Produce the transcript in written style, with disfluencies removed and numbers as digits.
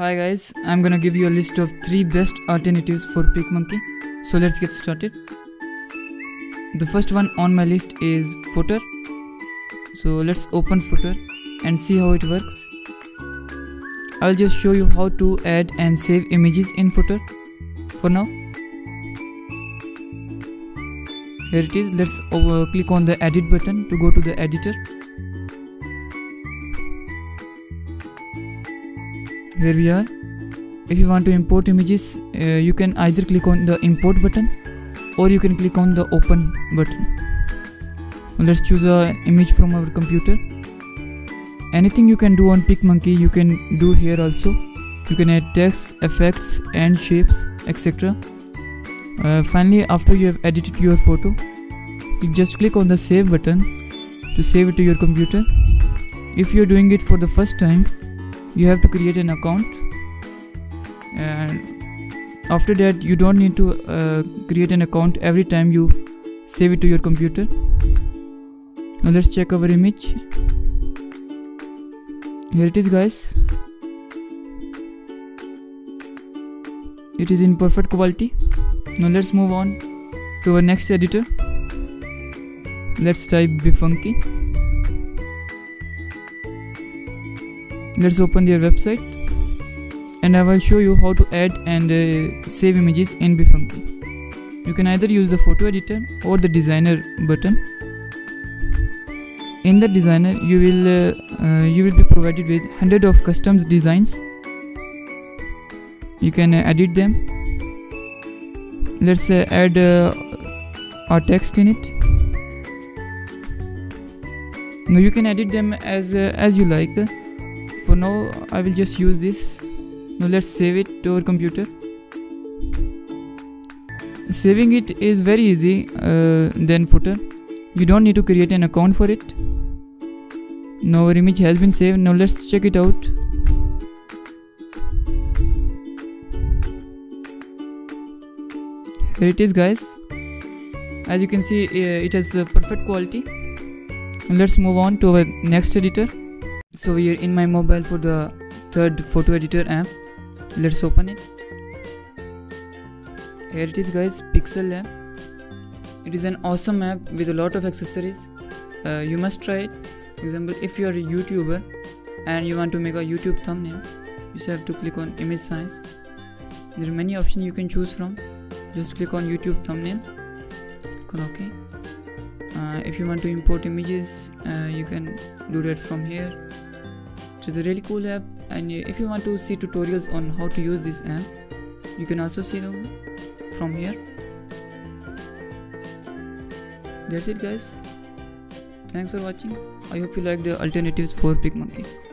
Hi guys, I'm gonna give you a list of 3 best alternatives for PicMonkey. So let's get started. The first one on my list is Fotor. So let's open Fotor and see how it works. I'll just show you how to add and save images in Fotor for now. Here it is. Let's click on the edit button to go to the editor. Here we are. If you want to import images, you can either click on the import button or you can click on the open button. Let's choose an image from our computer. Anything you can do on PicMonkey you can do here also. You can add text, effects and shapes, etc. Finally, after you have edited your photo, just click on the save button to save it to your computer. If you are doing it for the first time, you have to create an account, and after that you don't need to create an account every time you save it to your computer. Now let's check our image. Here it is guys. It is in perfect quality. Now let's move on to our next editor. Let's type BeFunky. Let's open their website and I will show you how to add and save images in BeFunky. You can either use the photo editor or the designer button. In the designer you will be provided with 100 of custom designs. You can edit them. Let's add our text in it. Now you can edit them as you like. For now I will just use this. Now let's save it to our computer. Saving it is very easy than Fotor. You don't need to create an account for it. Now our image has been saved. Now let's check it out. Here it is guys. As you can see, it has perfect quality. Now let's move on to our next editor. So we are in my mobile for the third photo editor app. Let's open it. Here it is guys, PixelLab. It is an awesome app with a lot of accessories. You must try it. For example, if you are a YouTuber and you want to make a YouTube thumbnail, you just have to click on image size. There are many options you can choose from. Just click on YouTube thumbnail. Click on OK. If you want to import images, you can do that from here. It's a really cool app, and if you want to see tutorials on how to use this app, you can also see them from here. That's it guys. Thanks for watching. I hope you like the alternatives for PicMonkey.